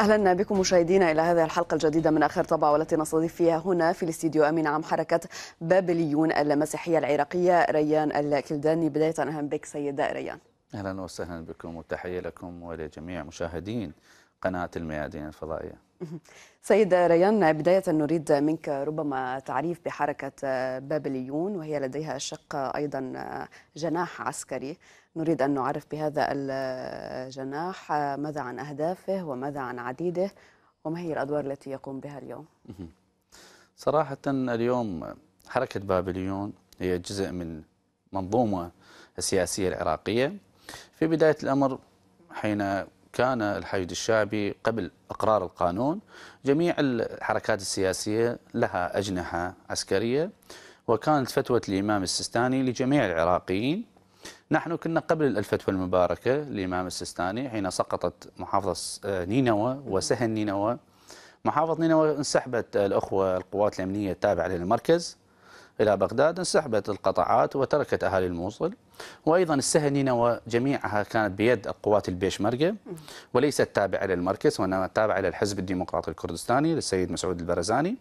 أهلا بكم مشاهدينا إلى هذه الحلقة الجديدة من آخر طبعة، والتي نستضيف فيها هنا في الاستديو أمين عام حركة بابليون المسيحية العراقية ريان الكلداني. بداية أهلا بك سيد ريان. أهلا وسهلا بكم وتحية لكم ولجميع مشاهدين قناة الميادين الفضائية. سيد ريان، بداية نريد منك ربما تعريف بحركة بابليون، وهي لديها شق أيضا جناح عسكري، نريد أن نعرف بهذا الجناح ماذا عن أهدافه وماذا عن عديده وما هي الأدوار التي يقوم بها اليوم؟ صراحة اليوم حركة بابليون هي جزء من منظومة السياسية العراقية. في بداية الأمر حين كان الحشد الشعبي قبل إقرار القانون جميع الحركات السياسية لها أجنحة عسكرية، وكانت فتوى الإمام السيستاني لجميع العراقيين. نحن كنا قبل الفتوى المباركة للإمام السيستاني حين سقطت محافظة نينوى وسهل نينوى. محافظة نينوى انسحبت الأخوة القوات الأمنية التابعة للمركز إلى بغداد، انسحبت القطاعات وتركت أهالي الموصل، وأيضا السهل نينوى جميعها كانت بيد القوات البيشمركة وليست تابعة للمركز، وإنما تابعة للحزب الديمقراطي الكردستاني للسيد مسعود البرزاني.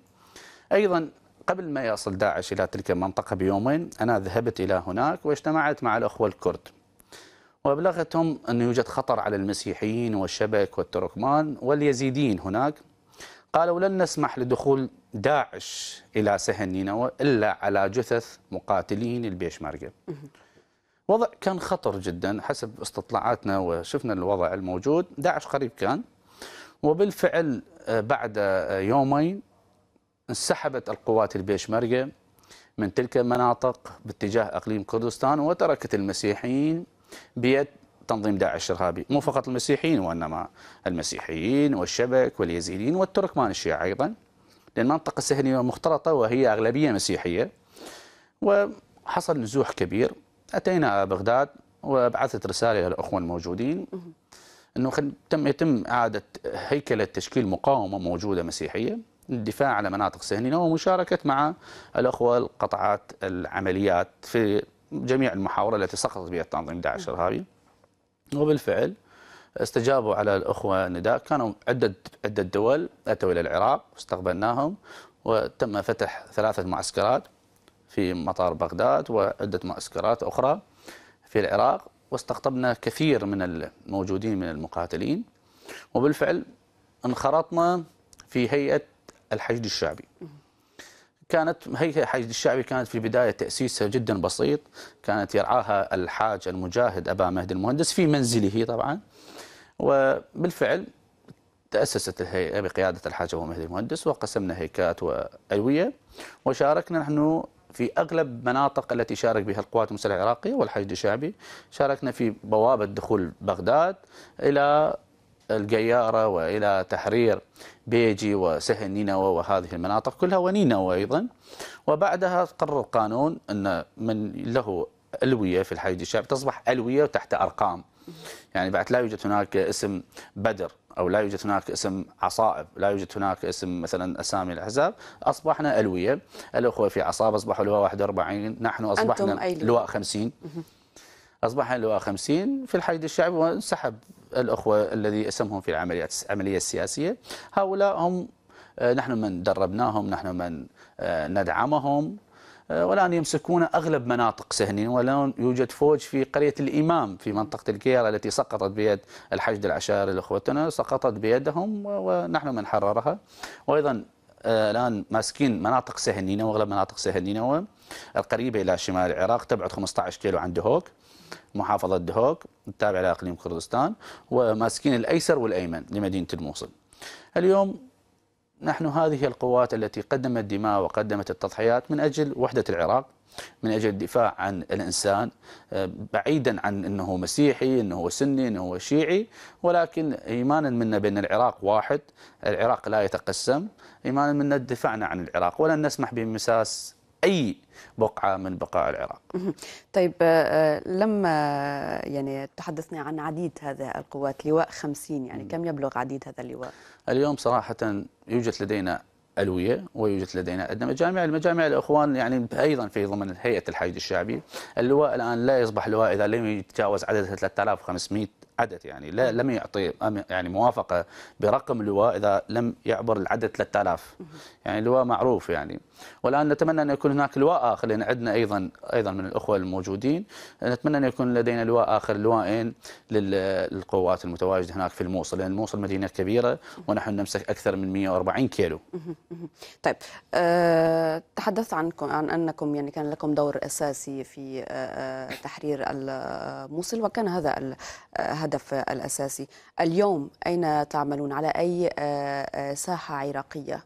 أيضا قبل ما يصل داعش إلى تلك المنطقة بيومين أنا ذهبت إلى هناك واجتمعت مع الأخوة الكرد، وأبلغتهم أن يوجد خطر على المسيحيين والشبك والتركمان واليزيديين هناك. قالوا لن نسمح لدخول داعش إلى سهل نينوى إلا على جثث مقاتلين البيشمركة. وضع كان خطر جدا حسب استطلاعاتنا، وشفنا الوضع الموجود داعش قريب كان. وبالفعل بعد يومين انسحبت القوات البيشمركة من تلك المناطق باتجاه أقليم كردستان، وتركت المسيحيين بيد تنظيم داعش الإرهابي. مو فقط المسيحيين، وإنما المسيحيين والشبك واليزيديين والتركمان الشيعة أيضا، لأن منطقة سهل نينوى مختلطة وهي أغلبية مسيحية. وحصل نزوح كبير. أتينا بغداد وبعثت رسالة إلى الأخوة الموجودين أنه يتم إعادة هيكلة تشكيل مقاومة موجودة مسيحية للدفاع على مناطق سهل نينوى، ومشاركة مع الأخوة القطاعات العمليات في جميع المحاورة التي سقطت بها تنظيم داعش الإرهابي. وبالفعل استجابوا على الأخوة النداء، كانوا عدة دول أتوا إلى العراق واستقبلناهم، وتم فتح 3 معسكرات في مطار بغداد وعدة معسكرات أخرى في العراق، واستقطبنا كثير من الموجودين من المقاتلين. وبالفعل انخرطنا في هيئة الحشد الشعبي. كانت هيئة الحشد الشعبي كانت في بداية تأسيسها جدا بسيط، كانت يرعاها الحاج المجاهد أبو مهدي المهندس في منزله طبعا. وبالفعل تأسست الهيئة بقيادة الحاج أبو مهدي المهندس، وقسمنا هيكات وألوية، وشاركنا نحن في أغلب مناطق التي شارك بها القوات المسلحة العراقية والحشد الشعبي. شاركنا في بوابة دخول بغداد إلى القيارة وإلى تحرير بيجي وسهل نينوى وهذه المناطق كلها ونينوى أيضا. وبعدها قرر القانون أن من له ألوية في الحشد الشعبي تصبح ألوية وتحت أرقام، يعني بعد لا يوجد هناك اسم بدر أو لا يوجد هناك اسم عصائب، لا يوجد هناك اسم مثلا أسامي الأحزاب، أصبحنا ألوية. الأخوة في عصاب أصبحوا لواء 41، نحن أصبحنا لواء 50، أصبحنا لواء 50 في الحشد الشعبي. وانسحب الأخوة الذي اسمهم في العملية السياسية، هؤلاء هم نحن من دربناهم، نحن من ندعمهم، والآن يمسكون أغلب مناطق سهل نينوى. والآن يوجد فوج في قرية الإمام في منطقة الكيارة التي سقطت بيد الحشد العشائري لإخوتنا، سقطت بيدهم ونحن من حررها. وأيضا الآن ماسكين مناطق سهل نينوى وأغلب مناطق سهل نينوى القريبة إلى شمال العراق، تبعد 15 كيلو عن دهوك، محافظة دهوك التابعة إلى أقليم كردستان، وماسكين الأيسر والأيمن لمدينة الموصل. اليوم نحن هذه القوات التي قدمت دماء وقدمت التضحيات من أجل وحدة العراق، من أجل الدفاع عن الإنسان، بعيدا عن أنه مسيحي، أنه سني، أنه شيعي، ولكن إيمانا منا بأن العراق واحد، العراق لا يتقسم، إيمانا منا دفاعنا عن العراق، ولن نسمح بمساس أي بقعة من بقاع العراق. طيب، لما يعني تحدثنا عن عديد هذه القوات، لواء 50، يعني كم يبلغ عديد هذا اللواء؟ اليوم صراحة يوجد لدينا ألوية، ويوجد لدينا عندنا مجامع، المجامع الإخوان يعني أيضا في ضمن هيئة الحشد الشعبي. اللواء الآن لا يصبح لواء إذا لم يتجاوز عدد 3500 عدد يعني لم يعطي يعني موافقه برقم اللواء اذا لم يعبر العدد 3000 يعني اللواء معروف يعني. والان نتمنى ان يكون هناك لواء اخر لان عندنا ايضا من الاخوه الموجودين نتمنى ان يكون لدينا لواء اخر لواءين للقوات المتواجده هناك في الموصل لان الموصل مدينه كبيره ونحن نمسك اكثر من 140 كيلو. طيب تحدثت عن انكم يعني كان لكم دور اساسي في تحرير الموصل وكان هذا الهدف الأساسي. اليوم أين تعملون؟ على أي ساحة عراقية؟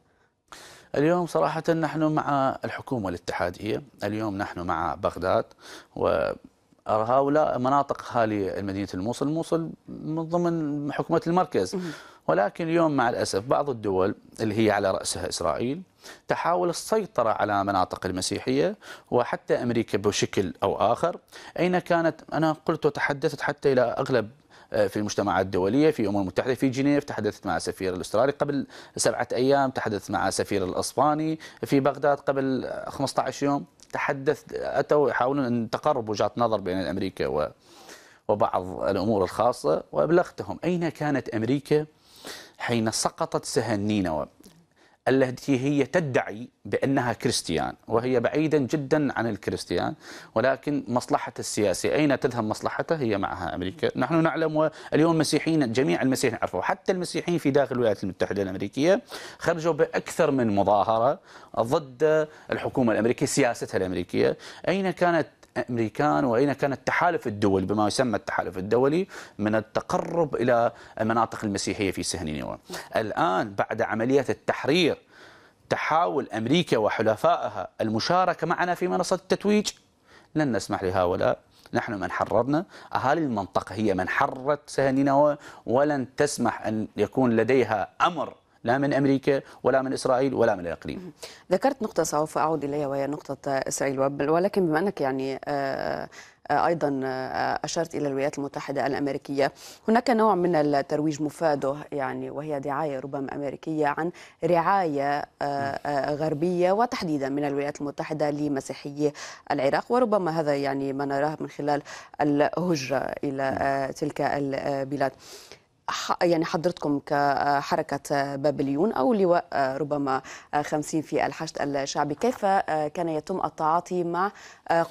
اليوم صراحة نحن مع الحكومة الاتحادية، اليوم نحن مع بغداد و هؤلاء مناطق خالية مدينة الموصل، الموصل من ضمن حكومة المركز، ولكن اليوم مع الأسف بعض الدول اللي هي على رأسها إسرائيل تحاول السيطرة على مناطق المسيحية وحتى أمريكا بشكل أو آخر. أين كانت أنا قلت وتحدثت حتى إلى أغلب في المجتمعات الدولية في الأمم المتحدة في جنيف، تحدثت مع سفير الأسترالي قبل 7 أيام، تحدثت مع سفير الأسباني في بغداد قبل 15 يوم، أتوا يحاولون أن تقرب وجهة نظر بين أمريكا وبعض الأمور الخاصة، وأبلغتهم أين كانت أمريكا حين سقطت سهل نينوى التي هي تدعي بأنها كريستيان وهي بعيدا جدا عن الكريستيان، ولكن مصلحة السياسية أين تذهب مصلحتها هي معها أمريكا. نحن نعلم اليوم المسيحيين جميع المسيحيين عرفوا، حتى المسيحيين في داخل الولايات المتحدة الأمريكية خرجوا بأكثر من مظاهرة ضد الحكومة الأمريكية سياستها الأمريكية. أين كانت أمريكان وأين كان التحالف الدولي بما يسمى التحالف الدولي من التقرب إلى المناطق المسيحية في سهل نينوى؟ الآن بعد عملية التحرير تحاول أمريكا وحلفائها المشاركة معنا في منصة التتويج، لن نسمح لهؤلاء. نحن من حررنا، أهالي المنطقة هي من حررت سهل نينوى، ولن تسمح أن يكون لديها أمر لا من أمريكا ولا من إسرائيل ولا من الإقليم. ذكرت نقطة سوف أعود إليها وهي نقطة إسرائيل، ولكن بما أنك يعني أيضا أشرت إلى الولايات المتحدة الأمريكية، هناك نوع من الترويج مفاده يعني، وهي دعاية ربما أمريكية عن رعاية غربية وتحديدا من الولايات المتحدة لمسيحيي العراق، وربما هذا يعني ما نراه من خلال الهجرة إلى تلك البلاد. يعني حضرتكم كحركة بابليون أو لواء ربما 50 في الحشد الشعبي، كيف كان يتم التعاطي مع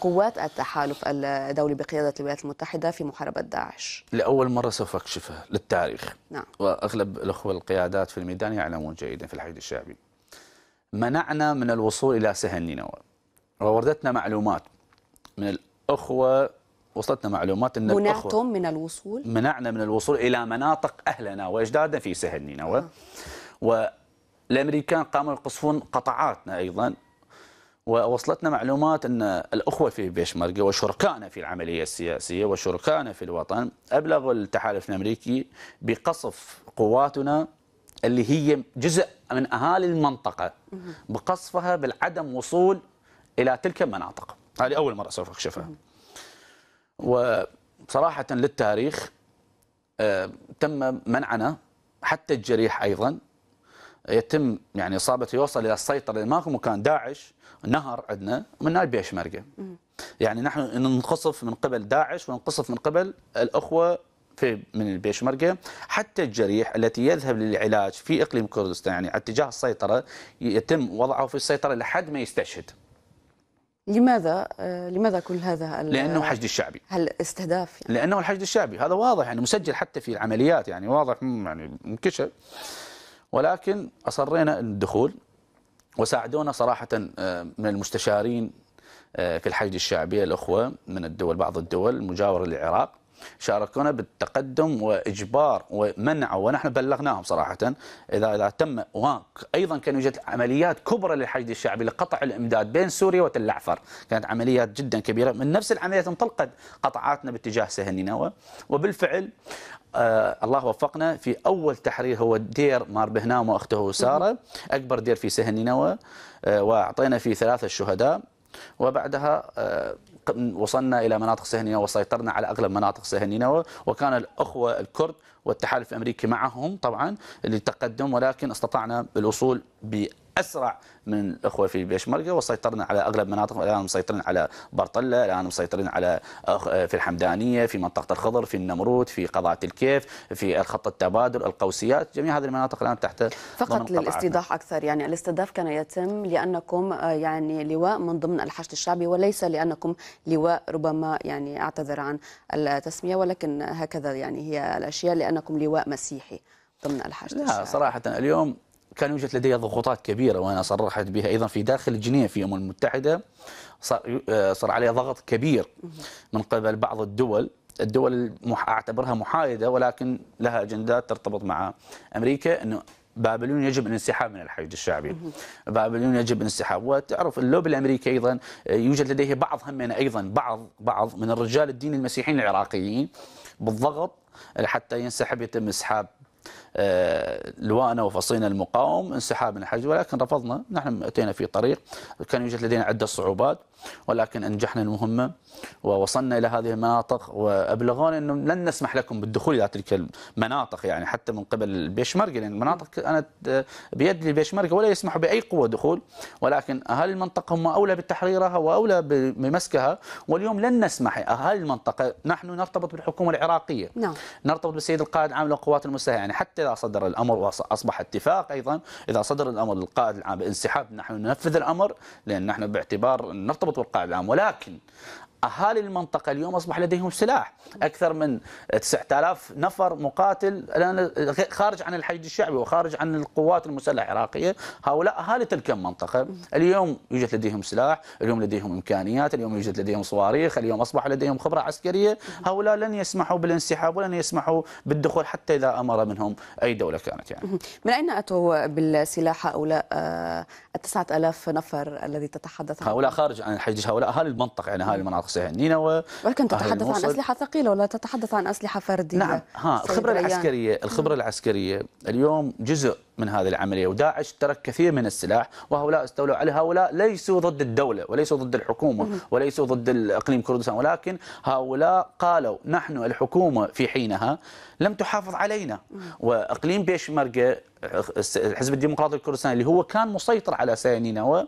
قوات التحالف الدولي بقيادة الولايات المتحدة في محاربة داعش؟ لأول مرة سوف أكشفها للتاريخ. نعم. وأغلب الأخوة القيادات في الميدان يعلمون جيدا في الحشد الشعبي. منعنا من الوصول إلى سهل نينوى ووردتنا معلومات من الأخوة، وصلتنا معلومات ان منعتم من الوصول، منعنا من الوصول الى مناطق اهلنا واجدادنا في سهل نينوى، والامريكان قاموا يقصفون قطعاتنا ايضا، ووصلتنا معلومات ان الاخوه في بيشمركه وشركائنا في العمليه السياسيه وشركائنا في الوطن ابلغوا التحالف الامريكي بقصف قواتنا اللي هي جزء من اهالي المنطقه، بقصفها بالعدم وصول الى تلك المناطق. هذه اول مره سوف اكشفها. وصراحة للتاريخ تم منعنا، حتى الجريح أيضا يتم يعني إصابته، يوصل إلى السيطرة، ماكو مكان، داعش نهر عندنا من البيشمركة، يعني نحن ننقصف من قبل داعش وننقصف من قبل الأخوة من البيشمركة. حتى الجريح التي يذهب للعلاج في إقليم كردستان يعني اتجاه السيطرة يتم وضعه في السيطرة لحد ما يستشهد. لماذا كل هذا؟ لأنه حشد الشعبي. هل استهداف يعني؟ لأنه الحشد الشعبي هذا واضح يعني، مسجل حتى في العمليات يعني، واضح يعني منكشف، ولكن أصرينا الدخول وساعدونا صراحة من المستشارين في الحشد الشعبي الأخوة من الدول، بعض الدول المجاورة للعراق شاركونا بالتقدم وإجبار ومنع، ونحن بلغناهم صراحة إذا تم. وأيضا كان يوجد عمليات كبرى للحشد الشعبي لقطع الإمداد بين سوريا وتل الأعفر، كانت عمليات جدا كبيرة، من نفس العمليات انطلقت قطعاتنا باتجاه سهل نينوى. وبالفعل الله وفقنا في أول تحرير هو دير مار بهنام وأخته سارة، أكبر دير في سهل نينوى، وأعطينا فيه 3 شهداء، وبعدها وصلنا إلى مناطق سهل نينوى وسيطرنا على أغلب مناطق سهل نينوى، وكان الأخوة الكرد والتحالف الأمريكي معهم طبعا للتقدم، ولكن استطعنا الوصول اسرع من الاخوه في بيشمركه، وسيطرنا على اغلب مناطق. الان مسيطرين على برطله، الان مسيطرين على في الحمدانيه، في منطقه الخضر، في النمرود، في قضاء الكيف، في الخط التبادل، القوسيات، جميع هذه المناطق الان تحت. فقط للاستيضاح اكثر، يعني الاستهداف كان يتم لانكم يعني لواء من ضمن الحشد الشعبي وليس لانكم لواء، ربما يعني اعتذر عن التسميه، ولكن هكذا يعني هي الاشياء، لانكم لواء مسيحي ضمن الحشد الشعبي. لا صراحه اليوم كان يوجد لدي ضغوطات كبيرة، وأنا صرحت بها أيضا في داخل الجنيف في الأمم المتحدة، صار عليه ضغط كبير من قبل بعض الدول أعتبرها محايدة ولكن لها أجندات ترتبط مع أمريكا، أنه بابليون يجب الانسحاب من الحشد الشعبي، بابليون يجب الانسحاب. وتعرف اللوبي الامريكي ايضا يوجد لديه بعض همنا ايضا بعض من الرجال الدين المسيحيين العراقيين بالضغط حتى ينسحب، يتم اسحاب لواءنا وفصيلنا المقاوم، انسحاب من الحشد، ولكن رفضنا. نحن اتينا في طريق كان يوجد لدينا عده صعوبات، ولكن انجحنا المهمه ووصلنا الى هذه المناطق، وابلغونا انه لن نسمح لكم بالدخول الى تلك المناطق، يعني حتى من قبل البيشمركه، لان يعني المناطق انا بيد البيشمركه ولا يسمحوا باي قوه دخول، ولكن اهالي المنطقه هم اولى بتحريرها واولى بمسكها، واليوم لن نسمح. اهالي المنطقه نحن نرتبط بالحكومه العراقيه، نعم، نرتبط بالسيد القائد العام للقوات المسلحه، يعني حتى اذا صدر الامر واصبح اتفاق، ايضا اذا صدر الامر للقائد العام بانسحاب نحن ننفذ الامر، لان نحن باعتبار نرتبط بالقائد العام. ولكن اهالي المنطقه اليوم اصبح لديهم سلاح، اكثر من 9000 نفر مقاتل الان خارج عن الحشد الشعبي وخارج عن القوات المسلحه العراقيه، هؤلاء اهالي تلك المنطقه اليوم يوجد لديهم سلاح، اليوم لديهم امكانيات، اليوم يوجد لديهم صواريخ، اليوم اصبح لديهم خبره عسكريه، هؤلاء لن يسمحوا بالانسحاب ولن يسمحوا بالدخول حتى اذا امر منهم اي دوله كانت. يعني من اين اتوا بالسلاح هؤلاء ال 9000 نفر الذي تتحدث عنه؟ هؤلاء خارج عن الحشد، هؤلاء اهالي المنطقه، يعني اهالي المناطق النينوى، ولكن تتحدث عن اسلحه ثقيله ولا تتحدث عن اسلحه فرديه. نعم، الخبره العسكريه، الخبره العسكريه اليوم جزء من هذه العمليه، وداعش ترك كثير من السلاح وهؤلاء استولوا عليه. هؤلاء ليسوا ضد الدوله وليسوا ضد الحكومه وليسوا ضد الاقليم كردستان، ولكن هؤلاء قالوا نحن الحكومه في حينها لم تحافظ علينا، واقليم بيشمركه الحزب الديمقراطي الكردستاني اللي هو كان مسيطر على سيناء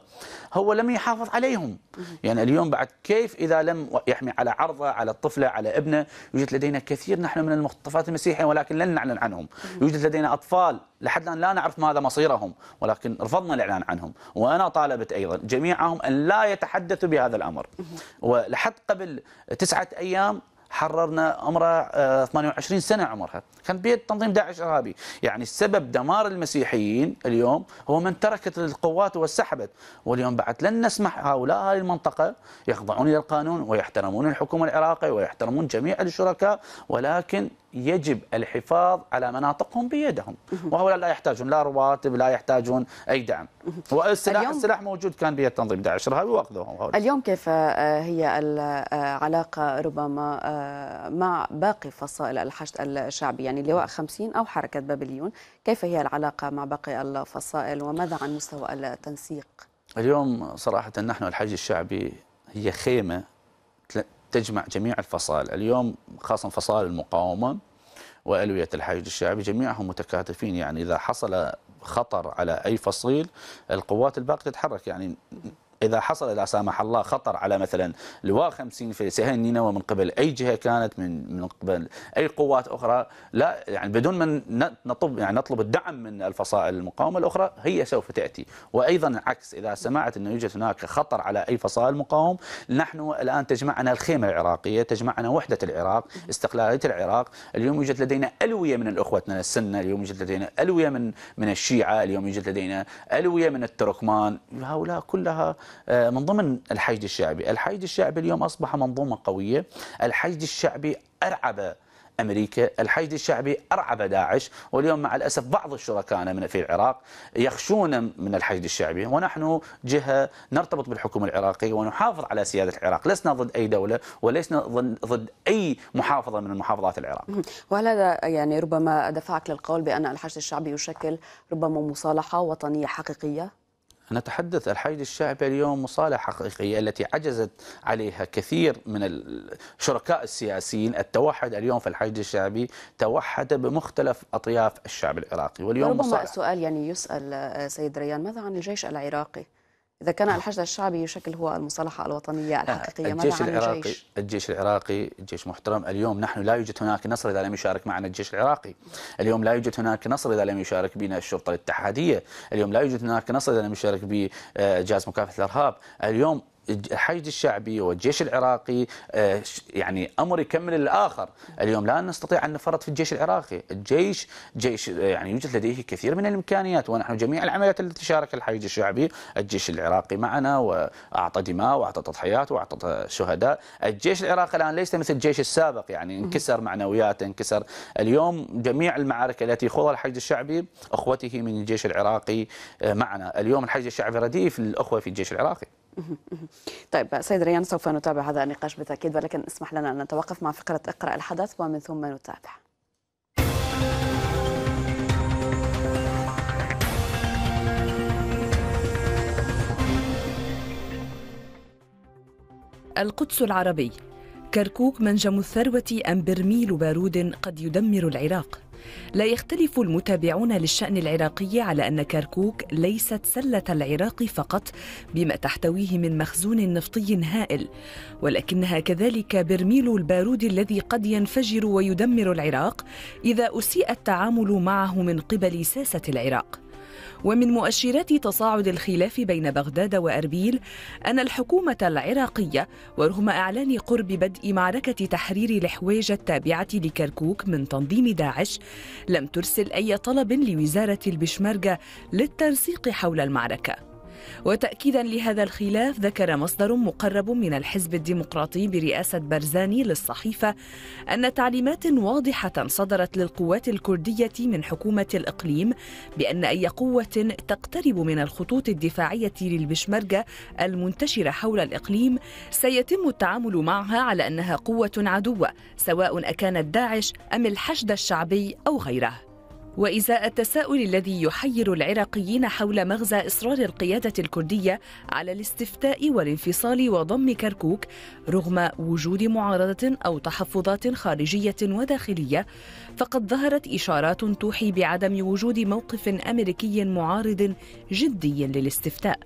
هو لم يحافظ عليهم. يعني اليوم بعد كيف إذا لم يحمي على عرضه، على طفله، على ابنه؟ يوجد لدينا كثير نحن من المخطفات المسيحيين ولكن لن نعلن عنهم، يوجد لدينا أطفال لحد الآن لا نعرف ماذا مصيرهم ولكن رفضنا الإعلان عنهم، وأنا طالبت أيضا جميعهم أن لا يتحدثوا بهذا الأمر. ولحد قبل 9 أيام حررنا عمره 28 سنة عمرها، كان بيد تنظيم داعش إرهابي. يعني السبب دمار المسيحيين اليوم هو من تركت القوات وسحبت، واليوم بعد لن نسمح هؤلاء المنطقة يخضعون للقانون ويحترمون الحكومة العراقية ويحترمون جميع الشركاء، ولكن يجب الحفاظ على مناطقهم بيدهم، وهؤلاء لا يحتاجون لا رواتب، لا يحتاجون أي دعم، والسلاح موجود كان بيد تنظيم داعش الإرهابي وأخذوهم. اليوم كيف هي العلاقة ربما مع باقي فصائل الحشد الشعبي، يعني لواء 50 أو حركة بابليون، كيف هي العلاقة مع باقي الفصائل وماذا عن مستوى التنسيق؟ اليوم صراحة نحن الحشد الشعبي هي خيمة تجمع جميع الفصائل، اليوم خاصة فصائل المقاومة وألوية الحشد الشعبي جميعهم متكاتفين، يعني إذا حصل خطر على أي فصيل القوات الباقية تتحرك، يعني إذا حصل لا سامح الله خطر على مثلا لواء 50 في سهل نينوى من قبل أي جهة كانت من قبل أي قوات أخرى، لا يعني بدون من نطلب الدعم من الفصائل المقاومة الأخرى هي سوف تأتي. وأيضا العكس، إذا سمعت أنه يوجد هناك خطر على أي فصائل مقاوم، نحن الآن تجمعنا الخيمة العراقية، تجمعنا وحدة العراق، استقلالية العراق. اليوم يوجد لدينا ألوية من الأخوتنا السنة، اليوم يوجد لدينا ألوية من الشيعة، اليوم يوجد لدينا ألوية من التركمان، هؤلاء كلها من ضمن الحشد الشعبي. الحشد الشعبي اليوم أصبح منظومة قوية، الحشد الشعبي أرعب أمريكا، الحشد الشعبي أرعب داعش، واليوم مع الأسف بعض شركائنا في العراق يخشون من الحشد الشعبي، ونحن جهة نرتبط بالحكومة العراقية ونحافظ على سيادة العراق، لسنا ضد أي دولة ولسنا ضد أي محافظة من محافظات العراق. وهل هذا يعني ربما دفعك للقول بأن الحشد الشعبي يشكل ربما مصالحة وطنية حقيقية؟ نتحدث الحشد الشعبي اليوم مصالحة حقيقية التي عجزت عليها كثير من الشركاء السياسيين. التوحد اليوم في الحشد الشعبي توحد بمختلف أطياف الشعب العراقي، واليوم ربما السؤال يعني يسأل سيد ريان، ماذا عن الجيش العراقي؟ إذا كان الحشد الشعبي يشكل هو المصالحة الوطنية الحقيقية، ماذا عن الجيش؟ الجيش العراقي جيش محترم. اليوم نحن لا يوجد هناك نصر إذا لم يشارك معنا الجيش العراقي. اليوم لا يوجد هناك نصر إذا لم يشارك بنا الشرطة الاتحادية. اليوم لا يوجد هناك نصر إذا لم يشارك بجهاز مكافحة الإرهاب. اليوم الحشد الشعبي والجيش العراقي يعني امر يكمل الاخر. اليوم لا نستطيع ان نفرط في الجيش العراقي، الجيش جيش يعني يوجد لديه كثير من الامكانيات، ونحن جميع العمليات التي شارك الحشد الشعبي الجيش العراقي معنا واعطى دماء واعطى تضحيات واعطى شهداء. الجيش العراقي الان ليس مثل الجيش السابق، يعني انكسر معنوياته، انكسر. اليوم جميع المعارك التي يخوضها الحشد الشعبي اخوته من الجيش العراقي معنا. اليوم الحشد الشعبي رديف الاخوه في الجيش العراقي. طيب سيد ريان، سوف نتابع هذا النقاش بالتأكيد، ولكن اسمح لنا أن نتوقف مع فقرة اقرأ الحدث ومن ثم نتابع. القدس العربي، كركوك منجم الثروة أم برميل بارود قد يدمر العراق؟ لا يختلف المتابعون للشأن العراقي على أن كركوك ليست سلة العراق فقط بما تحتويه من مخزون نفطي هائل، ولكنها كذلك برميل البارود الذي قد ينفجر ويدمر العراق إذا أسيء التعامل معه من قبل ساسة العراق. ومن مؤشرات تصاعد الخلاف بين بغداد وأربيل أن الحكومة العراقية، ورغم إعلان قرب بدء معركة تحرير الحويجة التابعة لكركوك من تنظيم داعش، لم ترسل أي طلب لوزارة البشمركة للتنسيق حول المعركة. وتأكيدا لهذا الخلاف، ذكر مصدر مقرب من الحزب الديمقراطي برئاسة برزاني للصحيفة أن تعليمات واضحة صدرت للقوات الكردية من حكومة الإقليم بأن أي قوة تقترب من الخطوط الدفاعية للبشمركة المنتشرة حول الإقليم سيتم التعامل معها على أنها قوة عدوة، سواء أكانت داعش أم الحشد الشعبي أو غيره. وإزاء التساؤل الذي يحير العراقيين حول مغزى إصرار القيادة الكردية على الاستفتاء والانفصال وضم كركوك رغم وجود معارضة أو تحفظات خارجية وداخلية، فقد ظهرت إشارات توحي بعدم وجود موقف أمريكي معارض جدي للاستفتاء.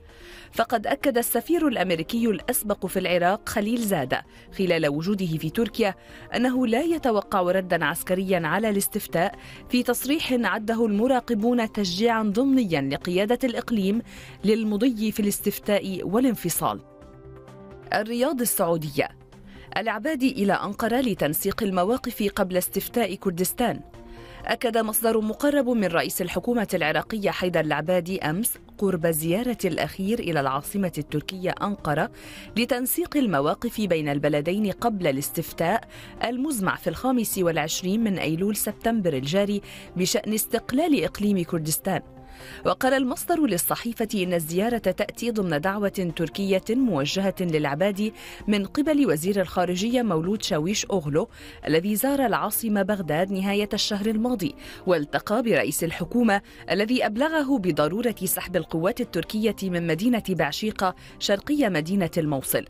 فقد أكد السفير الأمريكي الأسبق في العراق خليل زادة خلال وجوده في تركيا أنه لا يتوقع ردا عسكريا على الاستفتاء، في تصريح عده المراقبون تشجيعا ضمنيا لقيادة الإقليم للمضي في الاستفتاء والانفصال. الرياض السعودية، العبادي إلى أنقرة لتنسيق المواقف قبل استفتاء كردستان. أكد مصدر مقرب من رئيس الحكومة العراقية حيدر العبادي أمس قرب زيارة الأخير إلى العاصمة التركية أنقرة لتنسيق المواقف بين البلدين قبل الاستفتاء المزمع في 25 من أيلول سبتمبر الجاري بشأن استقلال إقليم كردستان. وقال المصدر للصحيفة إن الزيارة تأتي ضمن دعوة تركية موجهة للعبادي من قبل وزير الخارجية مولود شاويش أغلو الذي زار العاصمة بغداد نهاية الشهر الماضي، والتقى برئيس الحكومة الذي أبلغه بضرورة سحب القوات التركية من مدينة بعشيقة شرقية مدينة الموصل.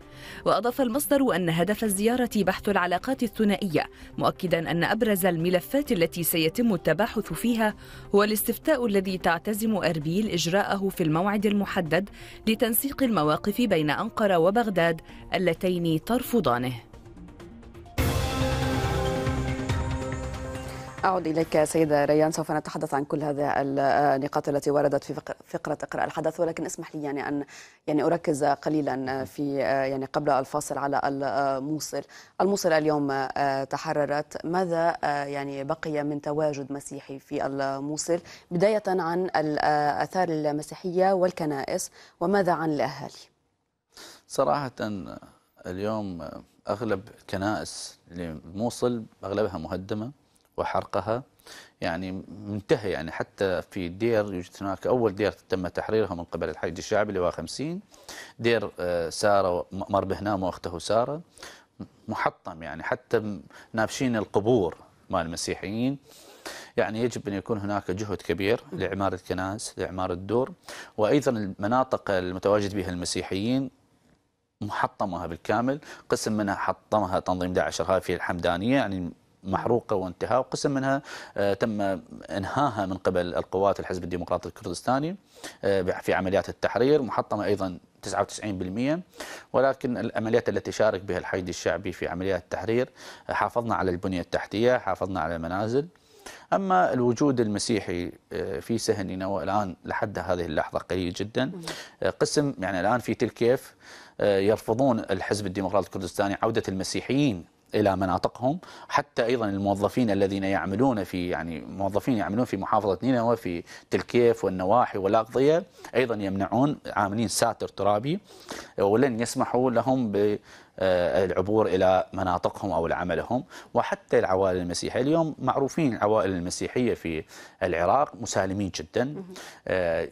وأضاف المصدر أن هدف الزيارة بحث العلاقات الثنائية، مؤكدا أن أبرز الملفات التي سيتم التباحث فيها هو الاستفتاء الذي تعتزم أربيل إجراءه في الموعد المحدد لتنسيق المواقف بين أنقرة وبغداد اللتين ترفضانه. أعود إليك سيدة ريان، سوف نتحدث عن كل هذه النقاط التي وردت في فقرة اقرأ الحدث، ولكن اسمح لي يعني أن أركز قليلا في قبل الفاصل على الموصل. الموصل اليوم تحررت، ماذا بقي من تواجد مسيحي في الموصل؟ بداية عن الآثار المسيحية والكنائس، وماذا عن الأهالي؟ صراحة اليوم أغلب الكنائس الموصل أغلبها مهدمة وحرقها منتهي، حتى في دير يوجد هناك أول دير تم تحريرها من قبل الحشد الشعبي اللي هو 50 دير سارة مار بهنام وأخته سارة محطم، حتى نابشين القبور مع المسيحيين. يعني يجب أن يكون هناك جهد كبير لإعمار الكنائس، لإعمار الدور، وأيضا المناطق المتواجد بها المسيحيين محطمها بالكامل، قسم منها حطمها تنظيم داعش في الحمدانية يعني محروقة وانتهاء، وقسم منها تم إنهاها من قبل القوات الحزب الديمقراطي الكردستاني في عمليات التحرير، محطمة أيضا 99%، ولكن العمليات التي شارك بها الحشد الشعبي في عمليات التحرير حافظنا على البنية التحتية، حافظنا على المنازل. أما الوجود المسيحي في سهننا والآن لحد هذه اللحظة قليل جدا، قسم يعني الآن في تلكيف يرفضون الحزب الديمقراطي الكردستاني عودة المسيحيين إلى مناطقهم، حتى أيضا الموظفين الذين يعملون في يعني موظفين يعملون في محافظة نينوى في تلكيف والنواحي والأقضية أيضا يمنعون، عاملين ساتر ترابي ولن يسمحوا لهم بالعبور إلى مناطقهم أو لعملهم. وحتى العوائل المسيحية اليوم معروفين، العوائل المسيحية في العراق مسالمين جدا،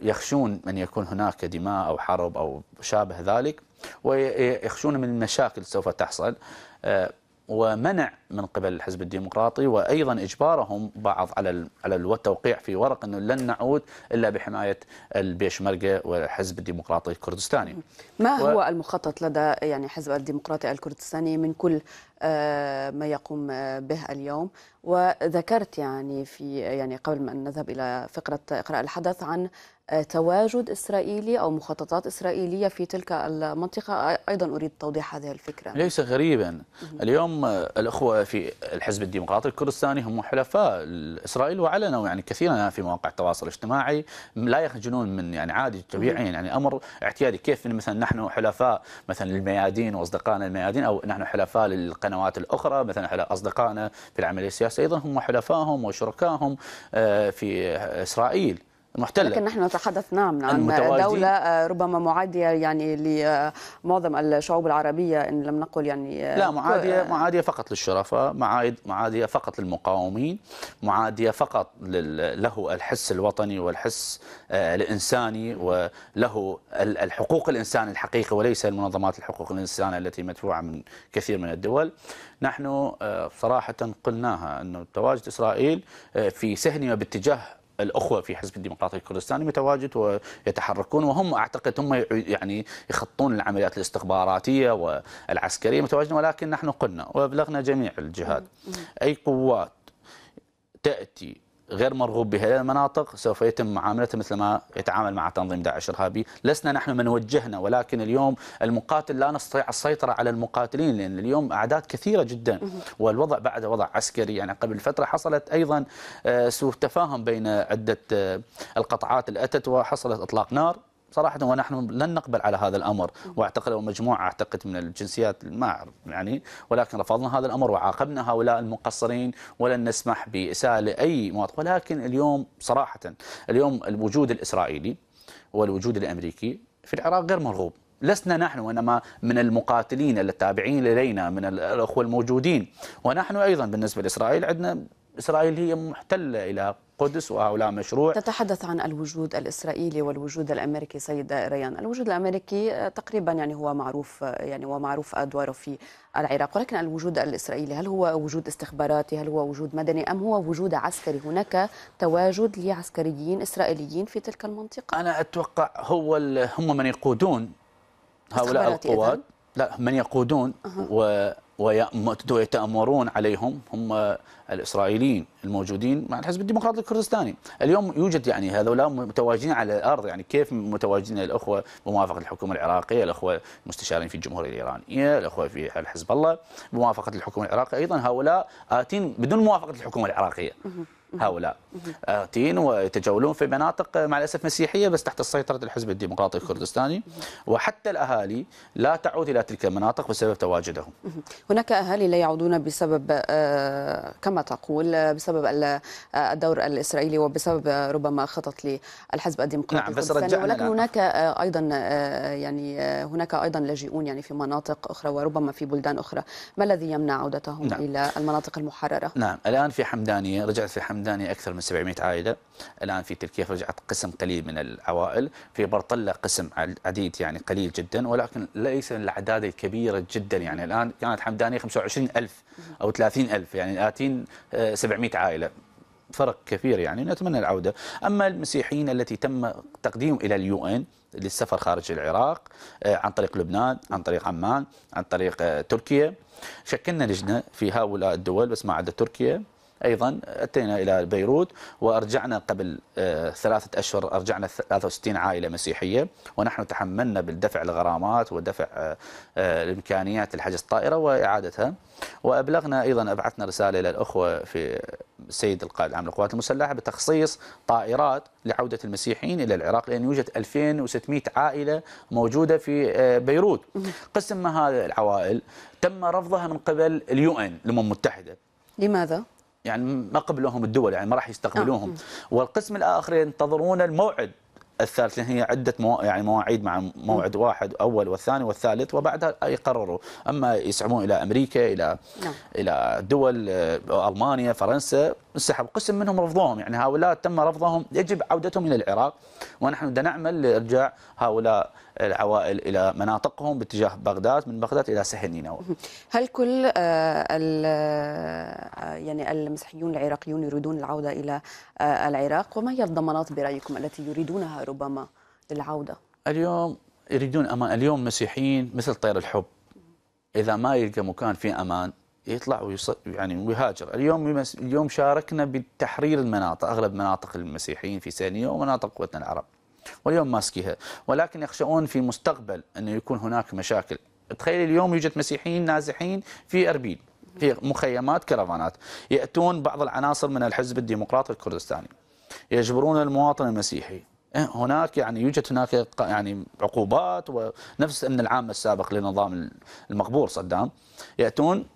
يخشون أن يكون هناك دماء أو حرب أو شابه ذلك، ويخشون من المشاكل سوف تحصل، ومنع من قبل الحزب الديمقراطي، وايضا اجبارهم بعض على التوقيع في ورق انه لن نعود الا بحمايه البيشمركه والحزب الديمقراطي الكردستاني. ما هو المخطط لدى يعني حزب الديمقراطي الكردستاني من كل ما يقوم به اليوم؟ وذكرت يعني في يعني قبل ما نذهب الى فقره اقراء الحدث عن تواجد إسرائيلي أو مخططات إسرائيلية في تلك المنطقة، أيضا أريد توضيح هذه الفكرة. ليس غريبا، اليوم الأخوة في الحزب الديمقراطي الكردستاني هم حلفاء إسرائيل، وأعلنوا يعني كثيرا في مواقع التواصل الاجتماعي، لا يخجلون من يعني عادي طبيعي يعني أمر اعتيادي، كيف مثلا نحن حلفاء مثلا الميادين وأصدقائنا الميادين، أو نحن حلفاء للقنوات الأخرى مثلا أصدقائنا في العملية السياسية، أيضا هم حلفائهم وشركائهم في إسرائيل محتلة. لكن نحن نتحدث نعم عن دولة ربما معادية يعني لمعظم الشعوب العربية إن لم نقل يعني لا معادية فقط للشرفاء، معادية فقط للمقاومين، معادية فقط له الحس الوطني والحس الإنساني وله الحقوق الإنسان الحقيقي، وليس المنظمات الحقوق الإنسان التي مدفوعة من كثير من الدول. نحن صراحة قلناها أن تواجد إسرائيل في سهنها باتجاه الأخوة في حزب الديمقراطي الكردستاني متواجد ويتحركون، وهم أعتقد هم يعني يخطون العمليات الاستخباراتية والعسكرية متواجدين، ولكن نحن قلنا وأبلغنا جميع الجهات أي قوات تأتي غير مرغوب بها إلى المناطق سوف يتم معاملتها مثل ما يتعامل مع تنظيم داعش الإرهابي. لسنا نحن من وجهنا، ولكن اليوم المقاتل لا نستطيع السيطرة على المقاتلين، لأن اليوم أعداد كثيرة جدا والوضع بعد وضع عسكري. يعني قبل فترة حصلت أيضا سوء تفاهم بين عدة القطاعات الأتت وحصلت إطلاق نار صراحة، ونحن لن نقبل على هذا الأمر، واعتقد مجموعة أعتقد من الجنسيات ما أعرف يعني، ولكن رفضنا هذا الأمر وعاقبنا هؤلاء المقصرين ولن نسمح بإساءة لأي مواطن. ولكن اليوم صراحة اليوم الوجود الإسرائيلي والوجود الأمريكي في العراق غير مرغوب، لسنا نحن وإنما من المقاتلين التابعين إلينا من الأخوة الموجودين. ونحن أيضا بالنسبة لإسرائيل عندنا إسرائيل هي محتلة إلى قدس وهؤلاء مشروع. تتحدث عن الوجود الإسرائيلي والوجود الأمريكي سيد ريان، الوجود الأمريكي تقريبا يعني هو معروف يعني ومعروف أدواره في العراق، ولكن الوجود الإسرائيلي هل هو وجود استخباراتي، هل هو وجود مدني، أم هو وجود عسكري؟ هناك تواجد لعسكريين إسرائيليين في تلك المنطقة. أنا أتوقع هم من يقودون هؤلاء القوات، لا من يقودون ويتأمرون عليهم هم الإسرائيليين الموجودين مع الحزب الديمقراطي الكردستاني. اليوم يوجد يعني هذولا متواجدين على الأرض، يعني كيف متواجدين الأخوة بموافقة الحكومة العراقية، الأخوة المستشارين في الجمهورية الإيرانية، الأخوة في حزب الله بموافقة الحكومة العراقية، أيضا هؤلاء آتين بدون موافقة الحكومة العراقية، هؤلاء آتين ويتجولون في مناطق مع الأسف مسيحية بس تحت سيطرة الحزب الديمقراطي الكردستاني، وحتى الأهالي لا تعود إلى تلك المناطق بسبب تواجدهم. هناك أهالي لا يعودون بسبب كما تقول بسبب الدور الإسرائيلي وبسبب ربما خطط للحزب الديمقراطي الكردستاني، ولكن هناك أيضا يعني هناك أيضا لاجئون يعني في مناطق أخرى وربما في بلدان أخرى، ما الذي يمنع عودتهم إلى المناطق المحررة؟ نعم الآن في حمدانية رجعت في حمدانية أكثر من 700 عائلة، الآن في تلكيف رجعت قسم قليل من العوائل، في برطلة قسم عديد يعني قليل جدا، ولكن ليس الأعداد الكبيرة جدا. يعني الآن كانت حمدانية 25,000 أو 30,000، يعني آتين 700 عائلة فرق كبير يعني، نتمنى العودة. أما المسيحيين التي تم تقديمهم إلى اليو إن للسفر خارج العراق عن طريق لبنان، عن طريق عمان، عن طريق تركيا، شكلنا لجنة في هؤلاء الدول بس ما عدا تركيا. أيضا أتينا إلى بيروت وأرجعنا قبل 3 أشهر، أرجعنا 63 عائلة مسيحية، ونحن تحملنا بالدفع الغرامات ودفع الإمكانيات لحجز الطائرة وإعادتها. وأبلغنا أيضا، أبعثنا رسالة إلى الأخوة في السيد القائد العام للقوات المسلحة بتخصيص طائرات لعودة المسيحيين إلى العراق، لأن يوجد 2600 عائلة موجودة في بيروت. قسم هذه العوائل تم رفضها من قبل اليو إن، الأمم المتحدة. لماذا؟ يعني ما قبلوهم الدول، يعني ما راح يستقبلوهم. والقسم الآخر ينتظرون الموعد الثالث، لأن هي عدة يعني مواعيد مع موعد واحد، أول والثاني والثالث، وبعدها يقرروا، أما يسعمون إلى أمريكا، إلى إلى دول ألمانيا، فرنسا، انسحبوا. قسم منهم رفضوهم، يعني هؤلاء تم رفضهم، يجب عودتهم إلى العراق، ونحن بدنا نعمل لإرجاع هؤلاء العوائل إلى مناطقهم باتجاه بغداد، من بغداد إلى سهل نينوى. هل كل يعني المسيحيون العراقيون يريدون العودة إلى العراق؟ وما هي الضمانات برأيكم التي يريدونها ربما للعودة؟ اليوم يريدون أمان، اليوم المسيحيين مثل طير الحب، إذا ما يلقى مكان فيه أمان يطلع يعني ويهاجر. اليوم شاركنا بتحرير المناطق، أغلب مناطق المسيحيين في سينية ومناطق قوتنا العرب، واليوم ماسكيها، ولكن يخشون في المستقبل أنه يكون هناك مشاكل. تخيل اليوم يوجد مسيحيين نازحين في أربيل، في مخيمات، كرفانات، يأتون بعض العناصر من الحزب الديمقراطي الكردستاني يجبرون المواطن المسيحي. هناك يعني يوجد هناك يعني عقوبات، ونفس الأمن العام السابق لنظام المقبور صدام، يأتون